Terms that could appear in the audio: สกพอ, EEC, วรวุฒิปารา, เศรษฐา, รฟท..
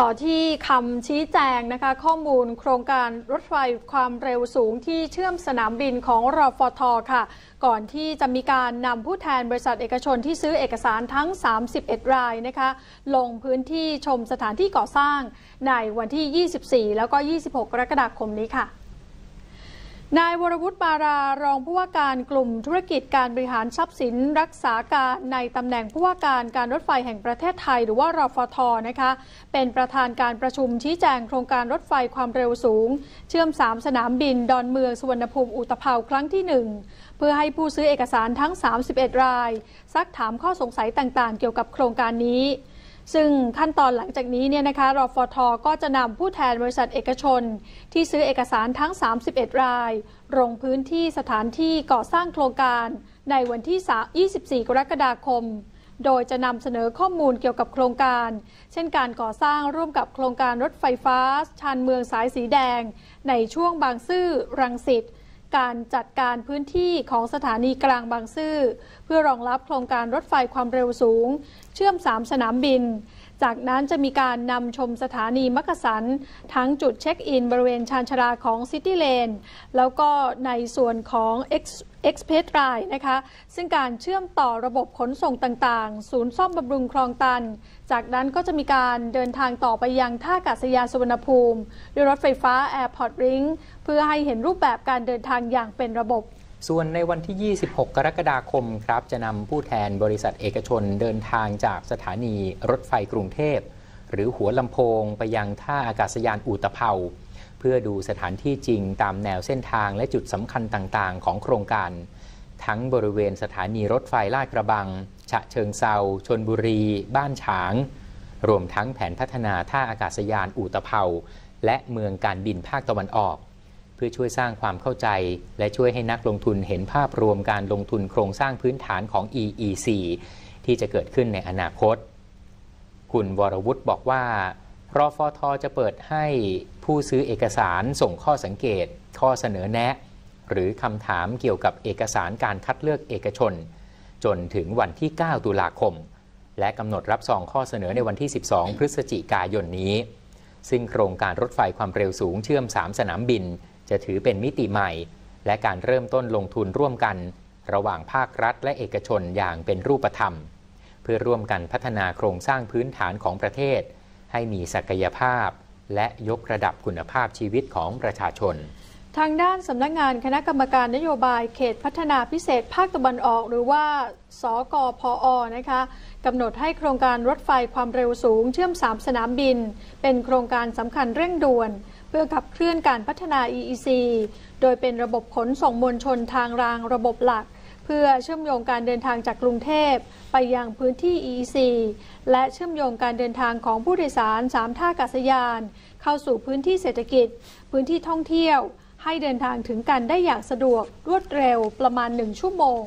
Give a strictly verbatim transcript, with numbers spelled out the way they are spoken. ต่อที่คำชี้แจงนะคะข้อมูลโครงการรถไฟความเร็วสูงที่เชื่อมสนามบินของรฟท.ค่ะก่อนที่จะมีการนำผู้แทนบริษัทเอกชนที่ซื้อเอกสารทั้งสามสิบเอ็ดรายนะคะลงพื้นที่ชมสถานที่ก่อสร้างในวันที่ยี่สิบสี่แล้วก็ยี่สิบหกกรกฎาคมนี้ค่ะนายวรวุฒิปารารองผู้ว่าการกลุ่มธุรกิจการบริหารทรัพย์สินรักษาการในตำแหน่งผู้ว่าการการรถไฟแห่งประเทศไทยหรือว่ารฟท.นะคะเป็นประธานการประชุมชี้แจงโครงการรถไฟความเร็วสูงเชื่อมสามสนามบินดอนเมืองสุวรรณภูมิอุตภาวครั้งที่หนึ่งเพื่อให้ผู้ซื้อเอกสารทั้งสามสิบเอ็ดรายซักถามข้อสงสัยต่างๆเกี่ยวกับโครงการนี้ซึ่งขั้นตอนหลังจากนี้เนี่ยนะคะรฟท.ก็จะนำผู้แทนบริษัทเอกชนที่ซื้อเอกสารทั้งสามสิบเอ็ดรายลงพื้นที่สถานที่ก่อสร้างโครงการในวันที่ยี่สิบสี่กรกฎาคมโดยจะนำเสนอข้อมูลเกี่ยวกับโครงการเช่นการก่อสร้างร่วมกับโครงการรถไฟฟ้าชานเมืองสายสีแดงในช่วงบางซื่อรังสิตการจัดการพื้นที่ของสถานีกลางบางซื่อเพื่อรองรับโครงการรถไฟความเร็วสูงเชื่อมสามสนามบินจากนั้นจะมีการนำชมสถานีมักกะสันทั้งจุดเช็คอินบริเวณชานชลาของซิตี้เลนแล้วก็ในส่วนของเอ็กซ์เพรสไลน์นะคะซึ่งการเชื่อมต่อระบบขนส่งต่างๆศูนย์ซ่อมบำรุงคลองตันจากนั้นก็จะมีการเดินทางต่อไปยังท่าอากาศยานสุวรรณภูมิด้วยรถไฟฟ้าแอร์พอร์ตลิงก์เพื่อให้เห็นรูปแบบการเดินทางอย่างเป็นระบบส่วนในวันที่ยี่สิบหกกรกฎาคมครับจะนำผู้แทนบริษัทเอกชนเดินทางจากสถานีรถไฟกรุงเทพหรือหัวลำโพงไปยังท่าอากาศยานอุตภาวเพื่อดูสถานที่จริงตามแนวเส้นทางและจุดสำคัญต่างๆของโครงการทั้งบริเวณสถานีรถไฟลาดกระบังฉะเชิงเทราชลบุรีบ้านฉางรวมทั้งแผนพัฒนาท่าอากาศยานอุตภาวและเมืองการบินภาคตะวันออกเพื่อช่วยสร้างความเข้าใจและช่วยให้นักลงทุนเห็นภาพรวมการลงทุนโครงสร้างพื้นฐานของ อี อี ซี ที่จะเกิดขึ้นในอนาคตคุณวรวุฒิบอกว่ารฟท.จะเปิดให้ผู้ซื้อเอกสารส่งข้อสังเกตข้อเสนอแนะหรือคำถามเกี่ยวกับเอกสารการคัดเลือกเอกชนจนถึงวันที่เก้าตุลาคมและกำหนดรับซองข้อเสนอในวันที่สิบสองพฤศจิกายนนี้ซึ่งโครงการรถไฟความเร็วสูงเชื่อมสามสนามบินจะถือเป็นมิติใหม่และการเริ่มต้นลงทุนร่วมกันระหว่างภาครัฐและเอกชนอย่างเป็นรูปธรรมเพื่อร่วมกันพัฒนาโครงสร้างพื้นฐานของประเทศให้มีศักยภาพและยกระดับคุณภาพชีวิตของประชาชนทางด้านสำนักงานคณะกรรมการนโยบายเขตพัฒนาพิเศษภาคตะวันออกหรือว่าสกพอนะคะกำหนดให้โครงการรถไฟความเร็วสูงเชื่อมสามสนามบินเป็นโครงการสำคัญเร่งด่วนเพื่อขับเคลื่อนการพัฒนา อี อี ซี โดยเป็นระบบขนส่งมวลชนทางรางระบบหลักเพื่อเชื่อมโยงการเดินทางจากกรุงเทพไปยังพื้นที่ อี อี ซี และเชื่อมโยงการเดินทางของผู้โดยสารสามท่าอากาศยานเข้าสู่พื้นที่เศรษฐกิจพื้นที่ท่องเที่ยวให้เดินทางถึงกันได้อย่างสะดวกรวดเร็วประมาณหนึ่งชั่วโมง